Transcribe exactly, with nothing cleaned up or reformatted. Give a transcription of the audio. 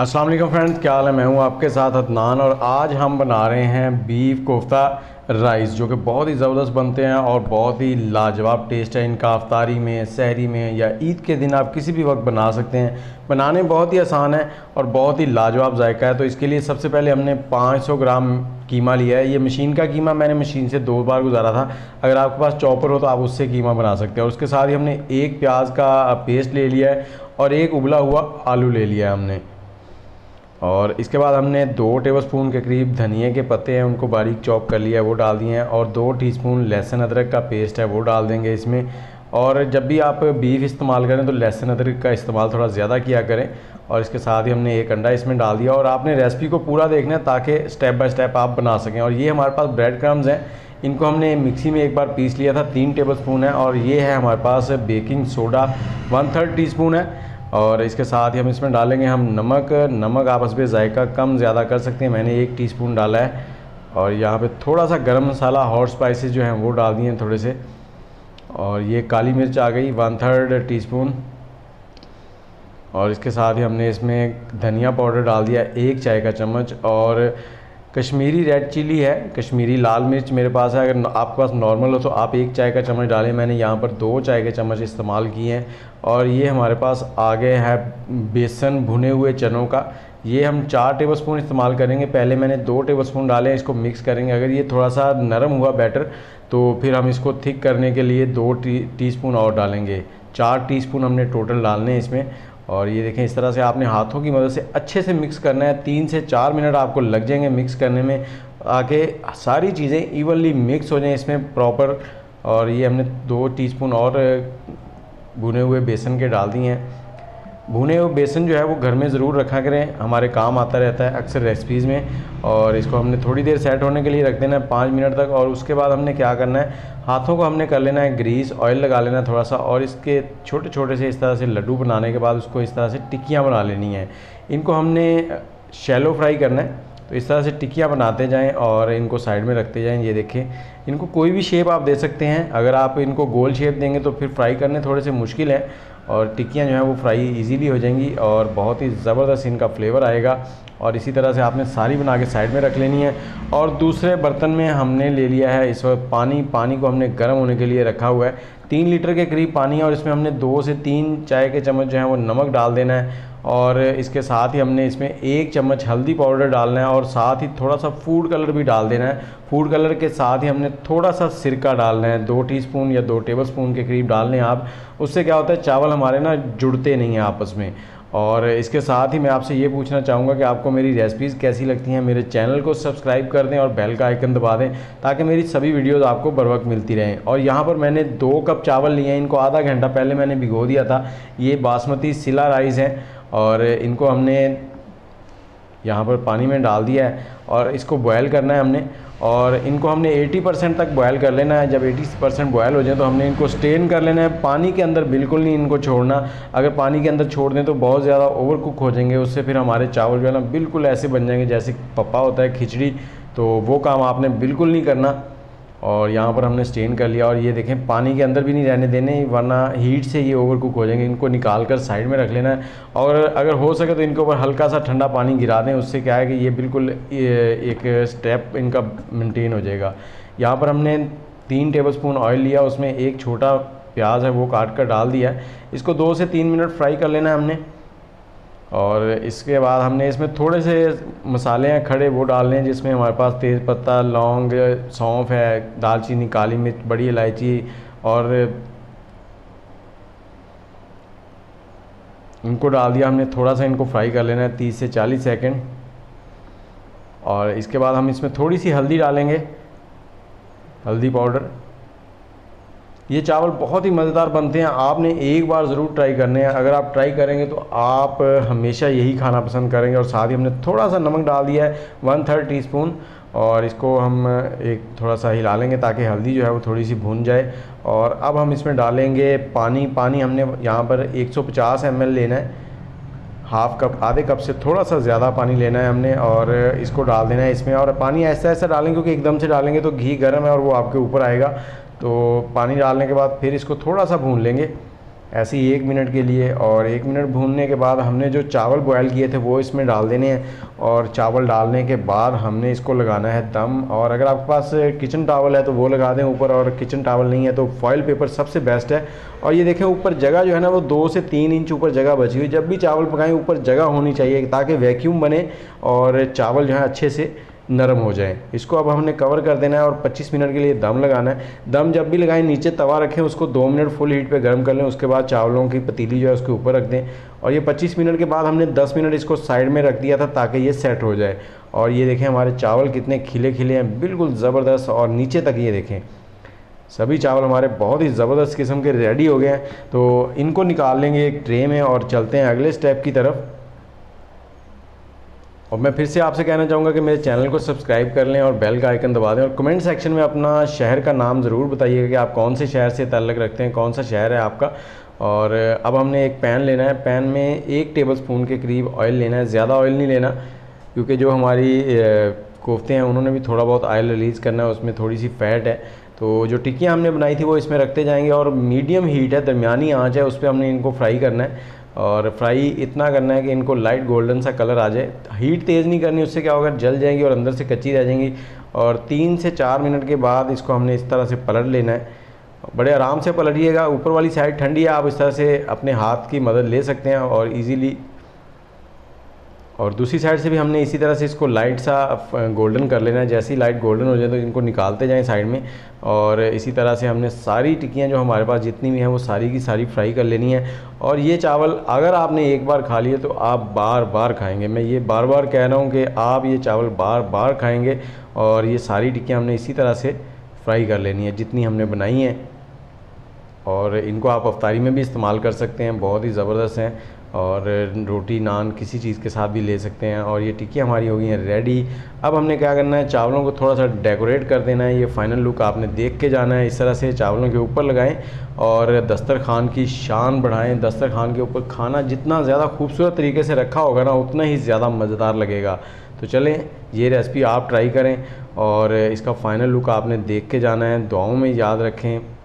अस्सलाम वालेकुम फ्रेंड्स, क्या हाल है। मैं हूँ आपके साथ अदनान और आज हम बना रहे हैं बीफ कोफ्ता राइस जो कि बहुत ही ज़बरदस्त बनते हैं और बहुत ही लाजवाब टेस्ट है इनका। अफ्तारी में, सहरी में या ईद के दिन आप किसी भी वक्त बना सकते हैं। बनाने बहुत ही आसान है और बहुत ही लाजवाब जायका है। तो इसके लिए सबसे पहले हमने पाँच सौ ग्राम कीमा लिया है। ये मशीन का कीमा मैंने मशीन से दो बार गुजारा था। अगर आपके पास चॉपर हो तो आप उससे कीमा बना सकते हैं। और उसके साथ ही हमने एक प्याज का पेस्ट ले लिया है और एक उबला हुआ आलू ले लिया है हमने। और इसके बाद हमने दो टेबलस्पून के करीब धनिए के पत्ते हैं, उनको बारीक चॉप कर लिया है, वो डाल दिए हैं। और दो टीस्पून लहसुन अदरक का पेस्ट है वो डाल देंगे इसमें। और जब भी आप बीफ इस्तेमाल करें तो लहसुन अदरक का इस्तेमाल थोड़ा ज़्यादा किया करें। और इसके साथ ही हमने एक अंडा इसमें डाल दिया। और आपने रेसिपी को पूरा देखना है ताकि स्टेप बाय स्टेप आप बना सकें। और ये हमारे पास ब्रेड क्रम्स हैं, इनको हमने मिक्सी में एक बार पीस लिया था, तीन टेबलस्पून है। और ये है हमारे पास baking soda, one third teaspoon है। और इसके साथ ही हम इसमें डालेंगे हम नमक। नमक आपस में जायका कम ज़्यादा कर सकते हैं, मैंने एक टीस्पून डाला है। और यहाँ पे थोड़ा सा गरम मसाला, हॉट स्पाइसेस जो हैं वो डाल दिए हैं थोड़े से। और ये काली मिर्च आ गई वन थर्ड टीस्पून। और इसके साथ ही हमने इसमें धनिया पाउडर डाल दिया एक चाय का चम्मच। और कश्मीरी रेड चिली है, कश्मीरी लाल मिर्च मेरे पास है, अगर आपके पास नॉर्मल हो तो आप एक चाय का चम्मच डालें। मैंने यहाँ पर दो चाय के चम्मच इस्तेमाल किए हैं। और ये हमारे पास आगे है बेसन भुने हुए चनों का, ये हम चार टेबलस्पून इस्तेमाल करेंगे। पहले मैंने दो टेबलस्पून डाले, इसको मिक्स करेंगे। अगर ये थोड़ा सा नरम हुआ बैटर तो फिर हम इसको थिक करने के लिए दो टी टीस्पून और डालेंगे। चार टीस्पून हमने टोटल डालने हैं इसमें। और ये देखें, इस तरह से आपने हाथों की मदद से अच्छे से मिक्स करना है। तीन से चार मिनट आपको लग जाएंगे मिक्स करने में, आके सारी चीज़ें इवनली मिक्स हो जाएं इसमें प्रॉपर। और ये हमने दो टीस्पून और भुने हुए बेसन के डाल दिए हैं। भुने हुए बेसन जो है वो घर में ज़रूर रखा करें, हमारे काम आता रहता है अक्सर रेसिपीज़ में। और इसको हमने थोड़ी देर सेट होने के लिए रख देना है पाँच मिनट तक। और उसके बाद हमने क्या करना है, हाथों को हमने कर लेना है ग्रीस, ऑयल लगा लेना है थोड़ा सा। और इसके छोटे छोटे से इस तरह से लड्डू बनाने के बाद उसको इस तरह से टिक्कियाँ बना लेनी है। इनको हमने शैलो फ्राई करना है, तो इस तरह से टिक्कियाँ बनाते जाएं और इनको साइड में रखते जाएं। ये देखें, इनको कोई भी शेप आप दे सकते हैं। अगर आप इनको गोल शेप देंगे तो फिर फ्राई करने थोड़े से मुश्किल है, और टिक्कियाँ जो हैं वो फ्राई इजीली हो जाएंगी और बहुत ही ज़बरदस्त इनका फ्लेवर आएगा। और इसी तरह से आपने सारी बना के साइड में रख लेनी है। और दूसरे बर्तन में हमने ले लिया है इस वक्त पानी। पानी को हमने गर्म होने के लिए रखा हुआ है, तीन लीटर के करीब पानी है। और इसमें हमने दो से तीन चाय के चम्मच जो है वो नमक डाल देना है। और इसके साथ ही हमने इसमें एक चम्मच हल्दी पाउडर डालना है और साथ ही थोड़ा सा फूड कलर भी डाल देना है। फूड कलर के साथ ही हमने थोड़ा सा सिरका डालना है, दो टीस्पून या दो टेबलस्पून के करीब डालने हैं आप। उससे क्या होता है, चावल हमारे ना जुड़ते नहीं हैं आपस में। और इसके साथ ही मैं आपसे ये पूछना चाहूँगा कि आपको मेरी रेसिपीज़ कैसी लगती हैं। मेरे चैनल को सब्सक्राइब कर दें और बेल का आइकन दबा दें ताकि मेरी सभी वीडियोस आपको बर वक्त मिलती रहें। और यहाँ पर मैंने दो कप चावल लिए हैं, इनको आधा घंटा पहले मैंने भिगो दिया था। ये बासमती सिला राइस हैं और इनको हमने यहाँ पर पानी में डाल दिया है और इसको बॉयल करना है हमने। और इनको हमने अस्सी परसेंट तक बॉयल कर लेना है। जब अस्सी परसेंट बॉयल हो जाए तो हमने इनको स्टेन कर लेना है। पानी के अंदर बिल्कुल नहीं इनको छोड़ना, अगर पानी के अंदर छोड़ दें तो बहुत ज़्यादा ओवर कुक हो जाएंगे। उससे फिर हमारे चावल जो है ना बिल्कुल ऐसे बन जाएंगे जैसे पप्पा होता है खिचड़ी, तो वो काम आपने बिल्कुल नहीं करना। और यहाँ पर हमने स्टेन कर लिया। और ये देखें, पानी के अंदर भी नहीं रहने देने वरना हीट से ये ओवर कुक हो जाएंगे। इनको निकाल कर साइड में रख लेना है। और अगर हो सके तो इनके ऊपर हल्का सा ठंडा पानी गिरा दें, उससे क्या है कि ये बिल्कुल एक स्टेप इनका मेंटेन हो जाएगा। यहाँ पर हमने तीन टेबलस्पून ऑयल लिया, उसमें एक छोटा प्याज है वो काट कर डाल दिया। इसको दो से तीन मिनट फ्राई कर लेना है हमने। और इसके बाद हमने इसमें थोड़े से मसाले हैं खड़े वो डालने हैं, जिसमें हमारे पास तेज़ पत्ता, लौंग, सौंफ है, दालचीनी, काली मिर्च, बड़ी इलायची। और इनको डाल दिया हमने, थोड़ा सा इनको फ्राई कर लेना है तीस से चालीस सेकंड। और इसके बाद हम इसमें थोड़ी सी हल्दी डालेंगे, हल्दी पाउडर। ये चावल बहुत ही मज़ेदार बनते हैं, आपने एक बार ज़रूर ट्राई करने हैं। अगर आप ट्राई करेंगे तो आप हमेशा यही खाना पसंद करेंगे। और साथ ही हमने थोड़ा सा नमक डाल दिया है वन थर्ड टीस्पून। और इसको हम एक थोड़ा सा हिला लेंगे ताकि हल्दी जो है वो थोड़ी सी भुन जाए। और अब हम इसमें डालेंगे पानी। पानी हमने यहाँ पर एक सौ पचास एम एल लेना है, हाफ़ कप, आधे कप से थोड़ा सा ज़्यादा पानी लेना है हमने। और इसको डाल देना है इसमें। और पानी ऐसा ऐसा डालेंगे क्योंकि एकदम से डालेंगे तो घी गर्म है और वो आपके ऊपर आएगा। तो पानी डालने के बाद फिर इसको थोड़ा सा भून लेंगे। ऐसे ही एक मिनट के लिए। और एक मिनट भूनने के बाद हमने जो चावल बॉयल किए थे वो इसमें डाल देने हैं और चावल डालने के बाद हमने इसको लगाना है दम। और अगर आपके पास किचन टॉवल है तो वो लगा दें ऊपर, और किचन टॉवल नहीं है तो फॉइल पेपर सबसे बेस्ट है। और ये देखें ऊपर जगह जो है ना वो दो से तीन इंच ऊपर जगह बची हुई, जब भी चावल पकाएं ऊपर जगह होनी चाहिए ताकि वैक्यूम बने और चावल जो है अच्छे से नरम हो जाए। इसको अब हमने कवर कर देना है और पच्चीस मिनट के लिए दम लगाना है। दम जब भी लगाएं नीचे तवा रखें, उसको दो मिनट फुल हीट पे गर्म कर लें, उसके बाद चावलों की पतीली जो है उसके ऊपर रख दें। और ये पच्चीस मिनट के बाद हमने दस मिनट इसको साइड में रख दिया था ताकि ये सेट हो जाए। और ये देखें हमारे चावल कितने खिले खिले हैं, बिल्कुल ज़बरदस्त, और नीचे तक ये देखें सभी चावल हमारे बहुत ही ज़बरदस्त किस्म के रेडी हो गए हैं। तो इनको निकाल लेंगे एक ट्रे में और चलते हैं अगले स्टेप की तरफ। और मैं फिर से आपसे कहना चाहूँगा कि मेरे चैनल को सब्सक्राइब कर लें और बेल का आइकन दबा दें, और कमेंट सेक्शन में अपना शहर का नाम ज़रूर बताइएगा कि आप कौन से शहर से ताल्लुक़ रखते हैं, कौन सा शहर है आपका। और अब हमने एक पैन लेना है, पैन में एक टेबलस्पून के करीब ऑयल लेना है, ज़्यादा ऑयल नहीं लेना क्योंकि जो हमारी कोफ्ते हैं उन्होंने भी थोड़ा बहुत ऑयल रिलीज़ करना है, उसमें थोड़ी सी फैट है। तो जो टिक्कियाँ हमने बनाई थी वो इसमें रखते जाएंगे, और मीडियम हीट है, दरमियानी आँच है, उस पर हमने इनको फ्राई करना है। और फ्राई इतना करना है कि इनको लाइट गोल्डन सा कलर आ जाए, हीट तेज़ नहीं करनी, उससे क्या होगा जल जाएंगी और अंदर से कच्ची रह जाएंगी। और तीन से चार मिनट के बाद इसको हमने इस तरह से पलट लेना है, बड़े आराम से पलटिएगा, ऊपर वाली साइड ठंडी है, आप इस तरह से अपने हाथ की मदद ले सकते हैं और इजीली। और दूसरी साइड से भी हमने इसी तरह से इसको लाइट सा गोल्डन कर लेना है, जैसे ही लाइट गोल्डन हो जाए तो इनको निकालते जाएं साइड में। और इसी तरह से हमने सारी टिक्कियां जो हमारे पास जितनी भी हैं वो सारी की सारी फ्राई कर लेनी है। और ये चावल अगर आपने एक बार खा लिए तो आप बार बार खाएंगे, मैं ये बार बार कह रहा हूँ कि आप ये चावल बार बार खाएँगे। और ये सारी टिक्कियाँ हमने इसी तरह से फ्राई कर लेनी है जितनी हमने बनाई हैं, और इनको आप अफ्तारी में भी इस्तेमाल कर सकते हैं, बहुत ही ज़बरदस्त हैं, और रोटी नान किसी चीज़ के साथ भी ले सकते हैं। और ये टिक्की हमारी हो गई हैं रेडी। अब हमने क्या करना है, चावलों को थोड़ा सा डेकोरेट कर देना है, ये फ़ाइनल लुक आपने देख के जाना है। इस तरह से चावलों के ऊपर लगाएं और दस्तरखान की शान बढ़ाएं। दस्तरखान के ऊपर खाना जितना ज़्यादा खूबसूरत तरीके से रखा होगा ना उतना ही ज़्यादा मज़ेदार लगेगा। तो चलें ये रेसिपी आप ट्राई करें और इसका फ़ाइनल लुक आपने देख के जाना है। दुआओं में याद रखें।